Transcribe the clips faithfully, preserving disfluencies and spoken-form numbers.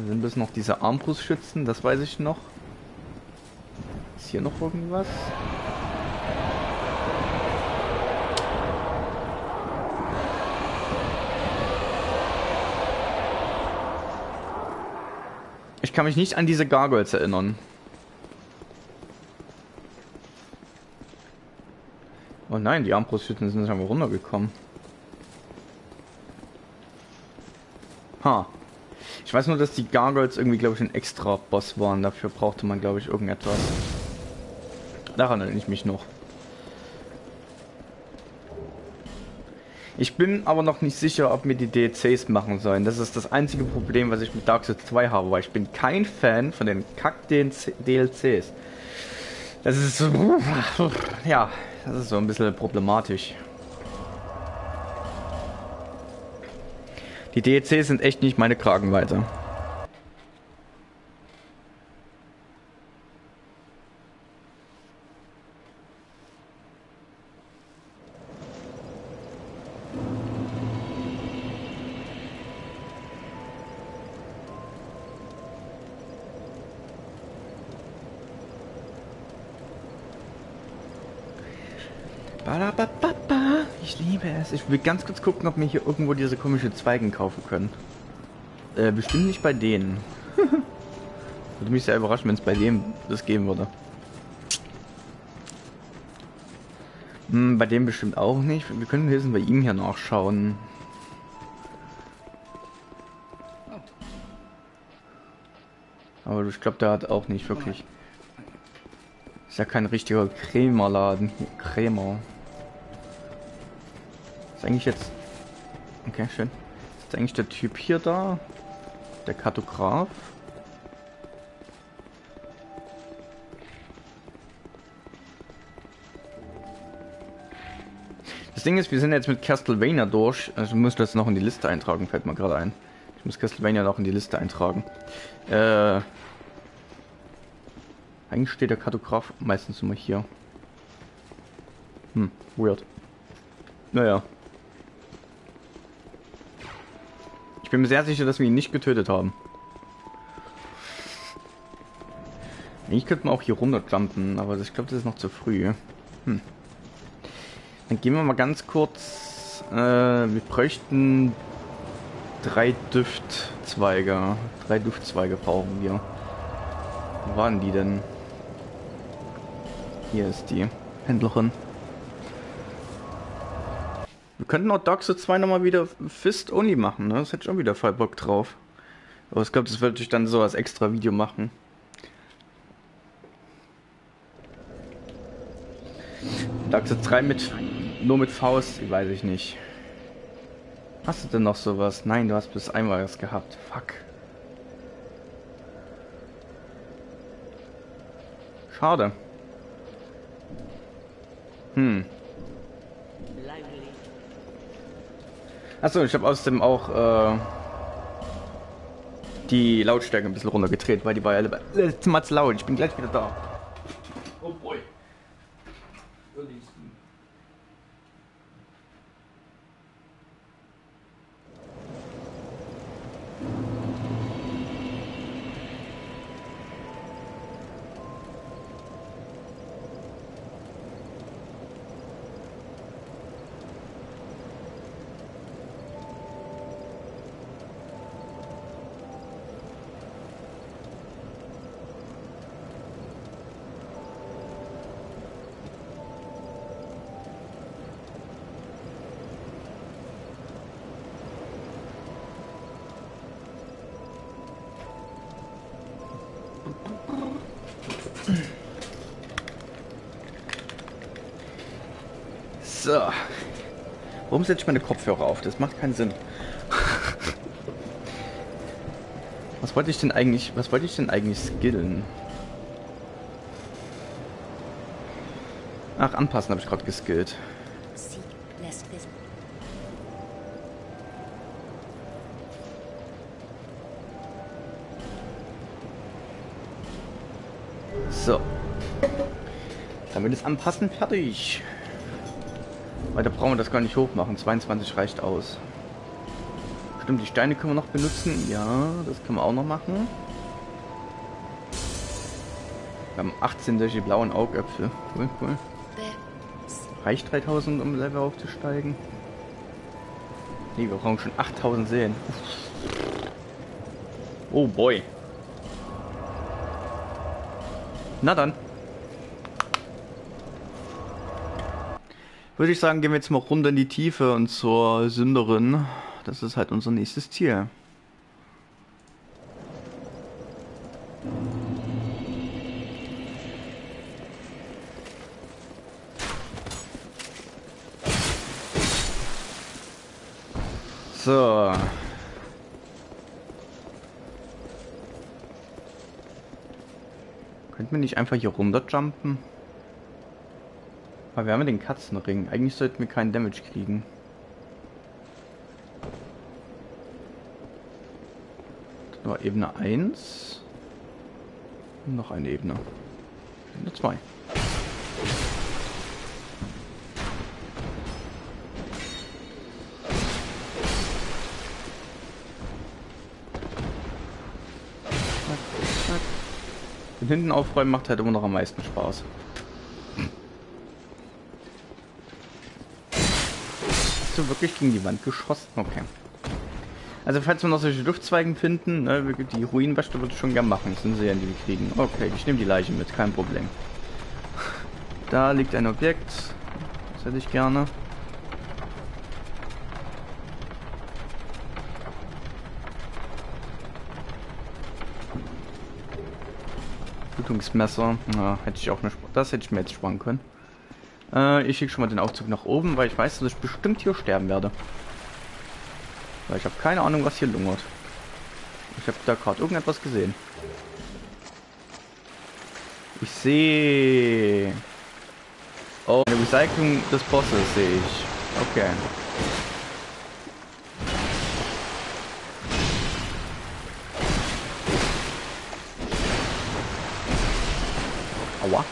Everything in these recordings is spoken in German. Da sind bis noch diese Armbrustschützen, das weiß ich noch. Ist hier noch irgendwas? Ich kann mich nicht an diese Gargoyles erinnern. Oh nein, die Armbrustschützen sind einfach runtergekommen. Ha. Ich weiß nur, dass die Gargoyles irgendwie, glaube ich, ein extra Boss waren. Dafür brauchte man, glaube ich, irgendetwas. Daran erinnere ich mich noch. Ich bin aber noch nicht sicher, ob mir die D L Cs machen sollen. Das ist das einzige Problem, was ich mit Dark Souls zwei habe, weil ich bin kein Fan von den Kack-D L Cs. Das ist so... Ja, das ist so ein bisschen problematisch. Die D L Cs sind echt nicht meine Kragenweite. Ich liebe es. Ich will ganz kurz gucken, ob wir hier irgendwo diese komischen Zweigen kaufen können. Äh, bestimmt nicht bei denen. Würde mich sehr überraschen, wenn es bei dem das geben würde. Hm, bei dem bestimmt auch nicht. Wir können höchstens bei ihm hier nachschauen. Aber ich glaube, der hat auch nicht wirklich. Ist ja kein richtiger Krämerladen. Krämer. Ist eigentlich jetzt... Okay, schön. Ist eigentlich der Typ hier da? Der Kartograf? Das Ding ist, wir sind jetzt mit Castlevania durch. Also ich muss das noch in die Liste eintragen, fällt mir gerade ein. Ich muss Castlevania noch in die Liste eintragen. Äh... Eigentlich steht der Kartograf meistens immer hier. Hm, weird. Naja. Ich bin mir sehr sicher, dass wir ihn nicht getötet haben. Ich könnte man auch hier runterklampen, aber ich glaube, das ist noch zu früh. Hm. Dann gehen wir mal ganz kurz. Äh, wir bräuchten drei Duftzweige. Drei Duftzweige brauchen wir. Wo waren die denn? Hier ist die Händlerin. Wir könnten auch Dark Souls zwei nochmal wieder Fist-Only machen, ne? Das hätte ich auch wieder voll Bock drauf. Aber ich glaube, das würde ich dann so als extra Video machen. Dark Souls drei mit, nur mit Faust, weiß ich nicht. Hast du denn noch sowas? Nein, du hast bis einmal was gehabt. Fuck. Schade. Hm. Achso, ich habe außerdem auch äh, die Lautstärke ein bisschen runtergedreht, weil die war ja letztes Mal zu laut. Ich bin gleich wieder da. Oh boy. So. Warum setze ich meine Kopfhörer auf? Das macht keinen Sinn. Was wollte ich denn eigentlich, was wollte ich denn eigentlich skillen? Ach, anpassen habe ich gerade geskillt. So. Damit ist anpassen fertig. Weil da brauchen wir das gar nicht hoch machen. zweiundzwanzig reicht aus. Stimmt, die Steine können wir noch benutzen. Ja, das können wir auch noch machen. Wir haben achtzehn solche blauen Augäpfel. Cool, cool. Reicht dreitausend, um Level aufzusteigen? Nee, wir brauchen schon achttausend Seelen. Oh boy. Na dann. Würde ich sagen, gehen wir jetzt mal runter in die Tiefe und zur Sünderin. Das ist halt unser nächstes Ziel. So. Könnten wir nicht einfach hier runterjumpen? Aber wir haben ja den Katzenring. Eigentlich sollten wir keinen Damage kriegen. Das war Ebene eins. Und noch eine Ebene. Ebene zwei. Und hinten aufräumen macht halt immer noch am meisten Spaß. Wirklich gegen die Wand geschossen. Okay. Also falls wir noch solche Luftzweigen finden, ne, die Ruinenwäsche würde ich schon gern machen. Das sind sie ja, die wir kriegen. Okay, ich nehme die Leiche mit, kein Problem. Da liegt ein Objekt. Das hätte ich gerne. Blutungsmesser. Ja, hätte ich auch eine Sp- das hätte ich mir jetzt sparen können. Ich schicke schon mal den Aufzug nach oben, weil ich weiß, dass ich bestimmt hier sterben werde. Weil ich habe keine Ahnung, was hier lungert. Ich habe da gerade irgendetwas gesehen. Ich sehe... Oh, eine Recycling des Bosses sehe ich. Okay. Aua.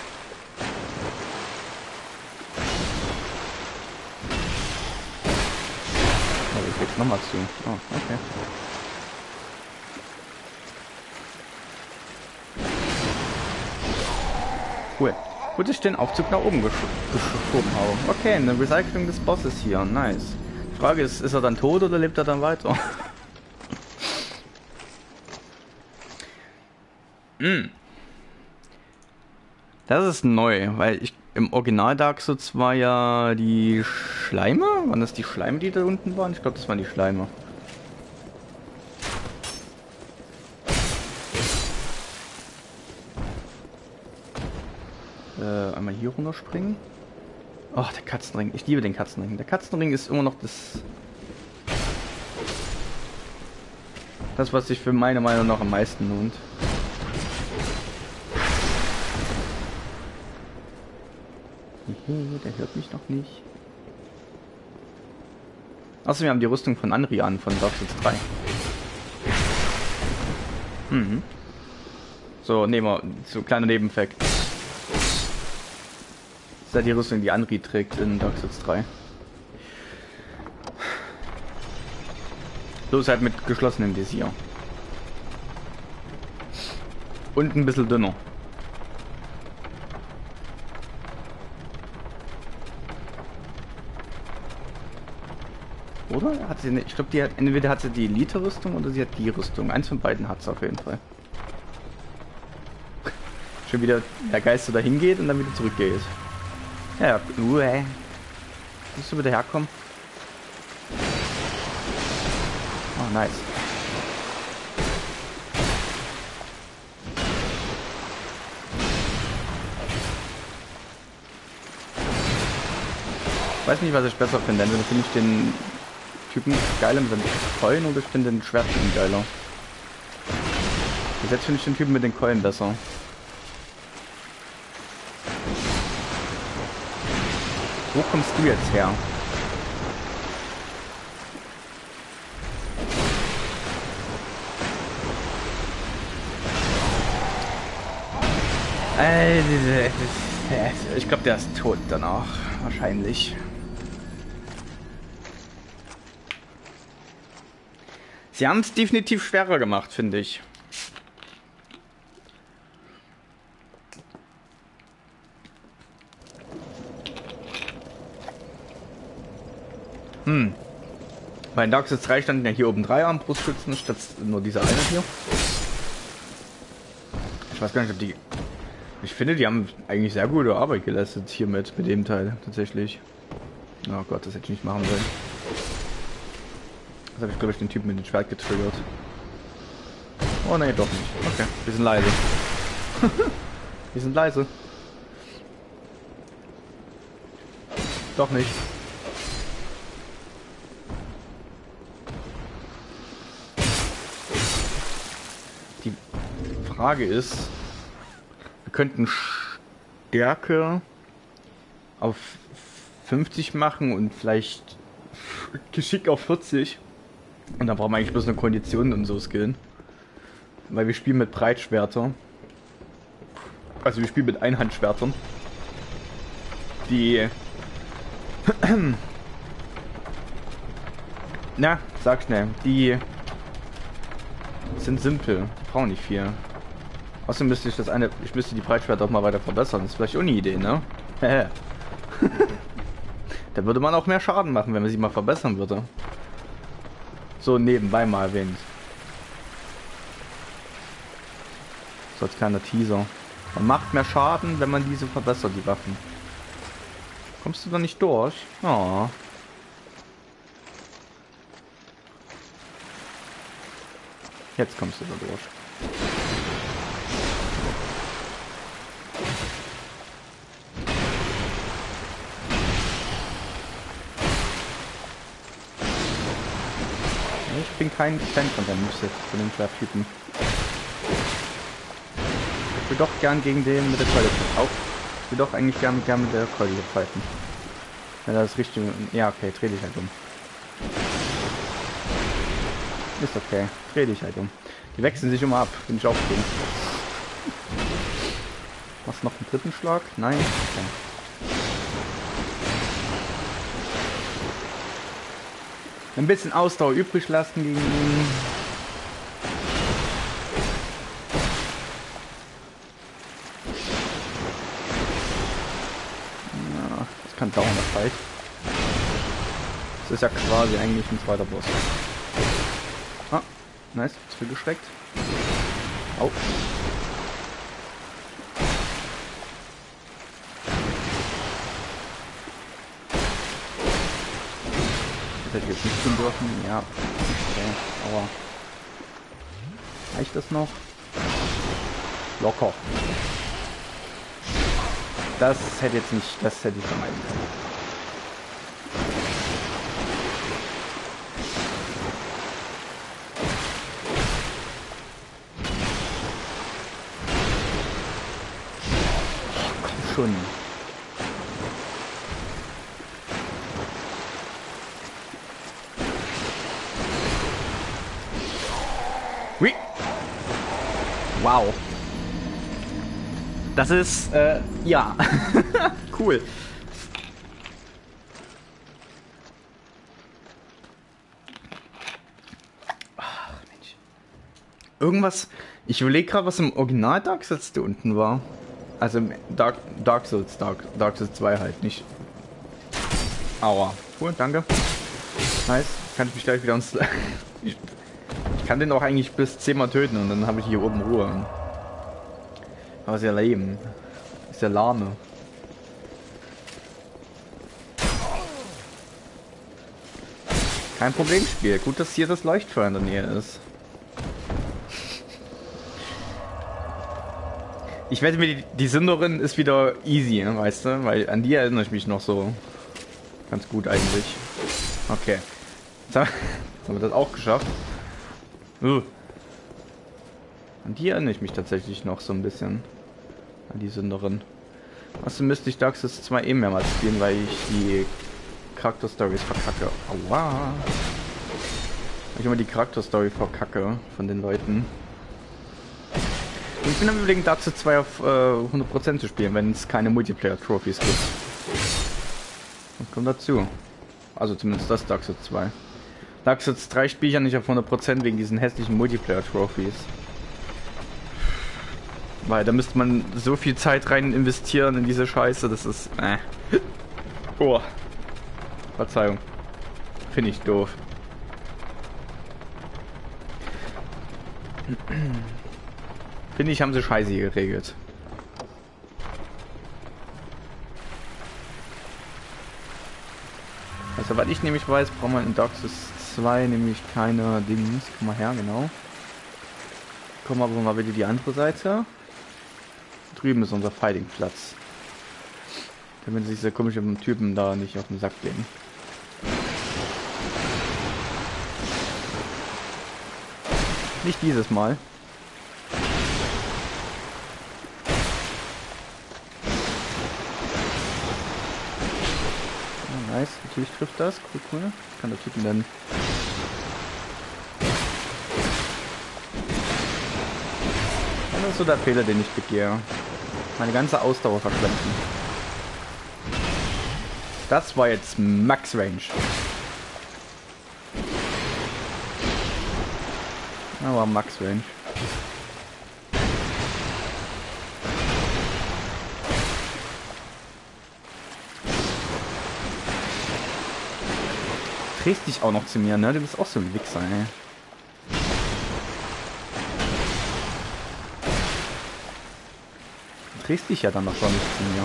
Nochmal zu. Oh, okay. Cool. Gut, ich den Aufzug nach oben gesch geschoben habe. Okay, eine Recycling des Bosses hier. Nice. Die Frage ist, ist er dann tot oder lebt er dann weiter? mm. Das ist neu, weil ich im Original Dark Souls war ja die Schleime? Waren das die Schleime, die da unten waren? Ich glaube, das waren die Schleime. Äh, einmal hier runterspringen. Oh, der Katzenring. Ich liebe den Katzenring. Der Katzenring ist immer noch das... Das, was sich für meine Meinung nach am meisten lohnt. Der hört mich noch nicht. Achso, wir haben die Rüstung von Anri an, von Dark Souls drei. Mhm. So, nehmen wir so kleiner Nebeneffekt. Das ist ja die Rüstung, die Anri trägt in Dark Souls drei. So ist halt mit geschlossenem Visier. Und ein bisschen dünner. Oder? Hat sie eine, ich glaube, die hat, entweder hat sie die Elite-Rüstung oder sie hat die Rüstung. Eins von beiden hat sie auf jeden Fall. Schon wieder der Geist so dahin geht und dann wieder zurückgeht. Ja, uäh. Musst du wieder herkommen? Oh, nice. Ich weiß nicht, was ich besser finde. Entweder finde ich den Typen geiler mit den Keulen oder ich finde den Schwertchen geiler. Bis jetzt finde ich den Typen mit den Keulen besser. Wo kommst du jetzt her? Ich glaube, der ist tot danach. Wahrscheinlich. Sie haben es definitiv schwerer gemacht, finde ich. Hm. Bei Dark Souls drei standen ja hier oben drei Armbrustschützen statt nur dieser eine hier. Ich weiß gar nicht, ob die... Ich finde, die haben eigentlich sehr gute Arbeit geleistet hiermit, mit dem Teil, tatsächlich. Oh Gott, das hätte ich nicht machen sollen. Das habe ich, glaube ich, den Typen mit dem Schwert getriggert. Oh ne, doch nicht. Okay, wir sind leise. Wir sind leise. Doch nicht. Die Frage ist... Wir könnten Stärke auf fünfzig machen und vielleicht Geschick auf vierzig. Und da brauchen wir eigentlich bloß eine Kondition und so skillen. Weil wir spielen mit Breitschwertern. Also wir spielen mit Einhandschwertern. Die... Na, sag schnell. Die sind simpel. Die brauchen nicht viel. Außerdem müsste ich das eine... Ich müsste die Breitschwerter auch mal weiter verbessern. Das ist vielleicht auch eine Idee, ne? Da würde man auch mehr Schaden machen, wenn man sie mal verbessern würde. So nebenbei mal erwähnt. So als kleiner Teaser. Man macht mehr Schaden, wenn man diese verbessert, die Waffen. Kommst du da nicht durch? Oh. Jetzt kommst du da durch. Ich bin kein Fan von der Musik, von dem Schwerttypen. Ich will doch gern gegen den mit der Keule fighten. Auch. Ich will doch eigentlich gern, gern mit der Keule fighten. Ja, das ist richtig. Ja, okay, dreh dich halt um. Ist okay, dreh dich halt um. Die wechseln sich immer ab, wenn ich aufgehe. Machst du noch einen dritten Schlag? Nein. Okay. Ein bisschen Ausdauer übrig lassen gegen ihn. Ja, das kann dauern, das reicht. Das ist ja quasi eigentlich ein zweiter Boss. Ah, nice, zurückgesteckt. Au. Hätte ich jetzt nicht tun dürfen, ja. Okay, aber reicht das noch? Locker. Das hätte jetzt nicht, das hätte ich vermeiden können. Komm schon. Wow. Das ist, äh, ja. Cool. Ach, Mensch. Irgendwas... Ich überlege gerade, was im Original Dark Souls da unten war. Also im Dark, Dark Souls, Dark, Dark Souls zwei halt, nicht... Aua. Cool, danke. Nice. Kann ich mich gleich wieder ins... Ich kann den auch eigentlich bis zehnmal töten und dann habe ich hier oben Ruhe. Aber ist ja lame. Ist ja lahme. Kein Problemspiel. Gut, dass hier das Leuchtfeuer in der Nähe ist. Ich wette mir, die, die Sünderin ist wieder easy, weißt du? Weil an die erinnere ich mich noch so. Ganz gut eigentlich. Okay. Jetzt haben wir das auch geschafft. Uh. An die erinnere ich mich tatsächlich noch so ein bisschen. An die Sünderin. Also müsste ich Dark Souls zwei eh mehrmals spielen, weil ich die Charakter-Stories verkacke. Aua. Ich immer die Charakter-Story verkacke von den Leuten. Und ich bin am Überlegen, Dark Souls zwei auf äh, hundert Prozent zu spielen, wenn es keine Multiplayer-Trophies gibt. Das kommt dazu. Also zumindest das Dark Souls zwei. Dark Souls drei spiele ich ja nicht auf hundert Prozent wegen diesen hässlichen Multiplayer-Trophies. Weil da müsste man so viel Zeit rein investieren in diese Scheiße, das ist... Äh. Oh. Verzeihung. Finde ich doof. Finde ich, haben sie scheiße geregelt. Also, was ich nämlich weiß, braucht man in Dark Souls zwei nämlich keine Dings. Komm mal her, genau. Komm aber mal bitte die andere Seite. Drüben ist unser Fighting-Platz. Damit sich diese komischen Typen da nicht auf den Sack gehen. Nicht dieses Mal. Ah, nice, natürlich trifft das. Cool, cool. Ich kann der Typen dann... Das ist so der Fehler, den ich begehe. Meine ganze Ausdauer verschwenden. Das war jetzt Max Range. Aber Max Range. Drehst dich auch noch zu mir, ne? Du bist auch so ein Wichser, ey. Drehst dich ja dann noch schon ein bisschen, ja.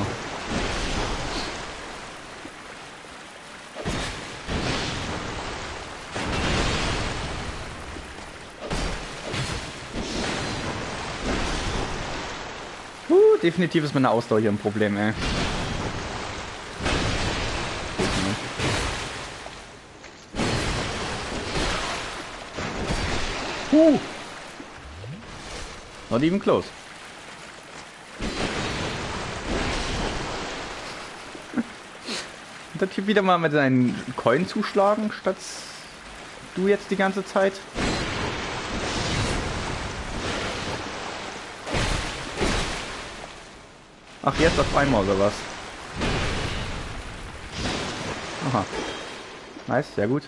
Uh, definitiv ist meine Ausdauer hier ein Problem, ey. Uh. Not even close. Hier wieder mal mit seinen Coin zuschlagen, statt du jetzt die ganze Zeit. Ach, jetzt auf einmal oder was? Aha. Nice, sehr gut.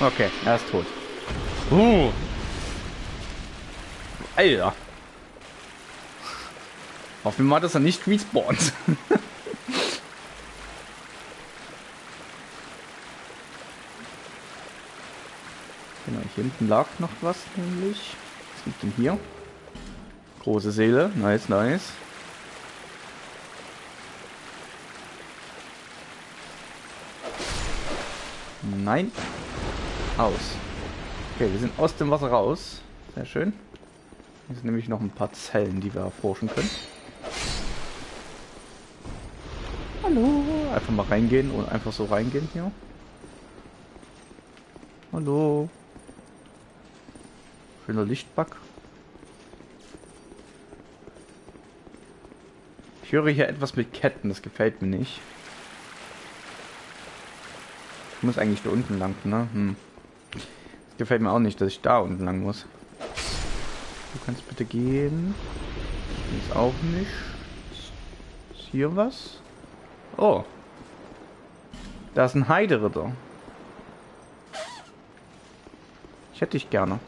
Okay, er ist tot. Uh. Alter. Hoffen wir mal, dass er nicht respawnt. Hier hinten lag noch was, nämlich. Was liegt denn hier? Große Seele. Nice, nice. Nein. Aus. Okay, wir sind aus dem Wasser raus. Sehr schön. Hier sind nämlich noch ein paar Zellen, die wir erforschen können. Hallo. Einfach mal reingehen und einfach so reingehen hier. Hallo. Schöner Lichtbug. Ich höre hier etwas mit Ketten, das gefällt mir nicht. Ich muss eigentlich da unten lang, ne? Hm. Das gefällt mir auch nicht, dass ich da unten lang muss. Du kannst bitte gehen. Ist auch nicht. Ist hier was? Oh. Da ist ein Heideritter. Ich hätte dich gerne.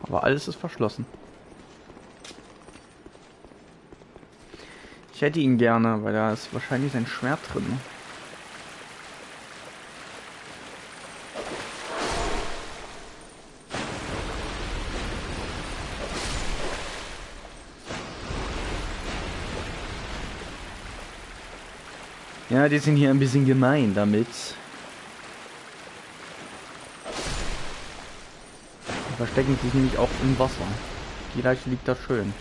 Aber alles ist verschlossen. Ich hätte ihn gerne, weil da ist wahrscheinlich sein Schwert drin. Ja, die sind hier ein bisschen gemein damit. Verstecken sich nämlich auch im Wasser. Die Leiche liegt da schön.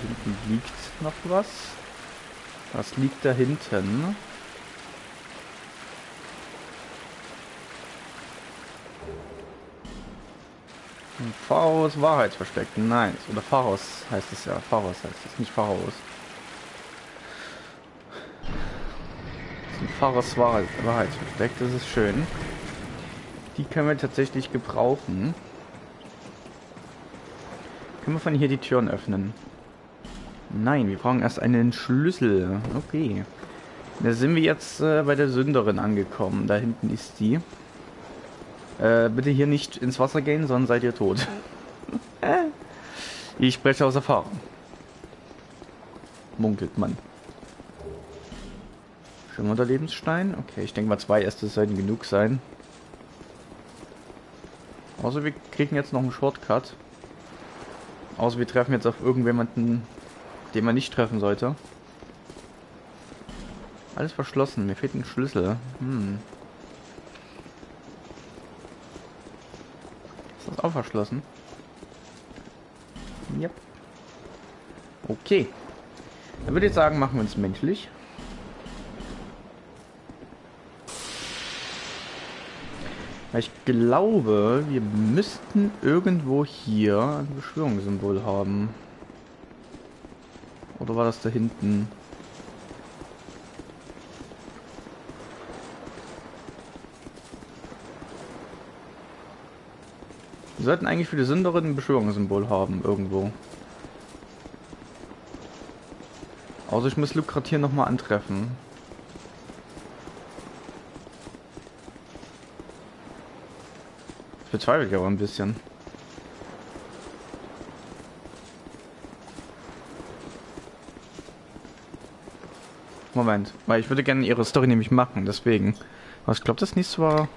Da hinten liegt noch was. Was liegt da hinten? Pharaos Wahrheitsversteck. Nein. Oder Pharaos heißt es ja. Pharaos heißt es. Nicht Pharaos. Das ist ein Pharaos Wahrheitsversteck. Das ist schön. Die können wir tatsächlich gebrauchen. Können wir von hier die Türen öffnen? Nein, wir brauchen erst einen Schlüssel. Okay. Da sind wir jetzt äh, bei der Sünderin angekommen. Da hinten ist die. Äh, bitte hier nicht ins Wasser gehen, sonst seid ihr tot. Ich spreche aus Erfahrung. Munkelt man. Schon unter Lebensstein? Okay, ich denke mal zwei Äste sollten genug sein. Außer wir kriegen jetzt noch einen Shortcut. Außer wir treffen jetzt auf irgendjemanden, den man nicht treffen sollte. Alles verschlossen, mir fehlt ein Schlüssel. Hm. Ist das auch verschlossen? Yep. Okay. Dann würde ich sagen, machen wir uns menschlich. Ich glaube, wir müssten irgendwo hier ein Beschwörungssymbol haben. Oder war das da hinten? Wir sollten eigentlich für die Sünderin ein Beschwörungssymbol haben, irgendwo. Also ich muss Luke gerade hier nochmal antreffen. Bezweifle ich aber ein bisschen. Moment, weil ich würde gerne ihre Story nämlich machen, deswegen. Aber ich glaube, das nächste war...